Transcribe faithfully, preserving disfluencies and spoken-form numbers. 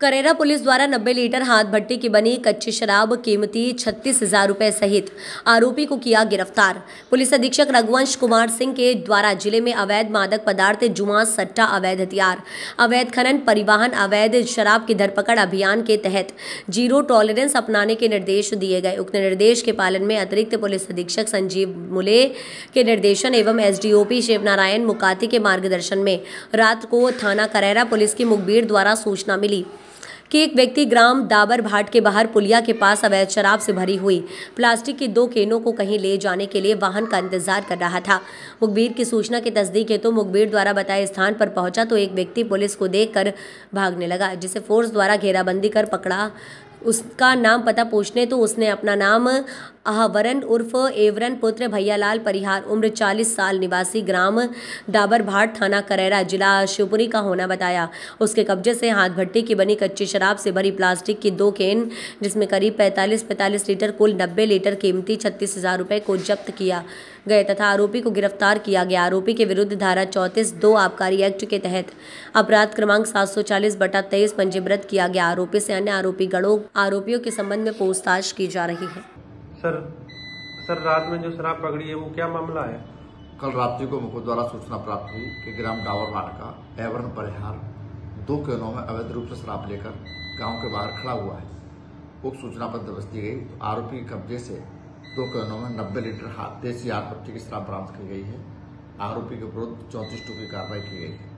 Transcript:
Karera police द्वारा नब्बे litre हाथ भट्टी की बनी कच्ची शराब कीमती छत्तीस हजार रुपये सहित आरोपी को किया गिरफ्तार। पुलिस अधीक्षक रघुवंश कुमार सिंह के द्वारा जिले में अवैध मादक पदार्थ, जुआ सट्टा, अवैध हथियार, अवैध खनन, परिवहन, अवैध शराब की धरपकड़ अभियान के तहत जीरो टॉलरेंस अपनाने के निर्देश दिए गए। उक्त निर्देश के पालन में अतिरिक्त पुलिस अधीक्षक संजीव मूले के निर्देशन एवं S D O P Shivnarayan Mukati के मार्गदर्शन में रात को थाना करैरा पुलिस की मुखबिर द्वारा सूचना मिली कि एक व्यक्ति ग्राम डाबरभाट के बाहर पुलिया के पास अवैध शराब से भरी हुई प्लास्टिक की दो केनों को कहीं ले जाने के लिए वाहन का इंतजार कर रहा था। मुखबिर की सूचना के तस्दीक हेतु तो मुखबिर द्वारा बताए स्थान पर पहुंचा तो एक व्यक्ति पुलिस को देखकर भागने लगा, जिसे फोर्स द्वारा घेराबंदी कर पकड़ा। उसका नाम पता पूछने तो उसने अपना नाम आहवरन उर्फ आहवरन पुत्र भैयालाल परिहार, उम्र चालीस साल, निवासी ग्राम डाबरभाट, थाना करैरा, जिला शिवपुरी का होना बताया। उसके कब्जे से हाथ भट्टी की बनी कच्ची शराब से भरी प्लास्टिक की दो केन, जिसमें करीब पैंतालीस पैंतालीस लीटर कुल नब्बे लीटर कीमती छत्तीस हजार रुपये को जब्त किया गए तथा आरोपी को गिरफ्तार किया गया। आरोपी के विरुद्ध धारा चौंतीस दो आबकारी एक्ट के तहत अपराध क्रमांक सात सौ चालीस बटा तेईस पंजीबृत किया गया। आरोपी से अन्य आरोपी गणों आरोपियों के संबंध में पूछताछ की जा रही है। सर सर रात में जो शराब पकड़ी है वो क्या मामला है? कल रात्रि को मुखबिर द्वारा सूचना प्राप्त हुई कि ग्राम गावर वाट का आहवरन परिहार दो केनों में अवैध रूप से शराब लेकर गांव के बाहर खड़ा हुआ है। उक्त सूचना पर दबिश दी गई तो आरोपी के कब्जे से दो केनों में नब्बे लीटर हाथ देसी हाथ भट्टी की शराब बरामद की गई है। आरोपी के विरुद्ध चौंतीस टू की कार्रवाई की गई है।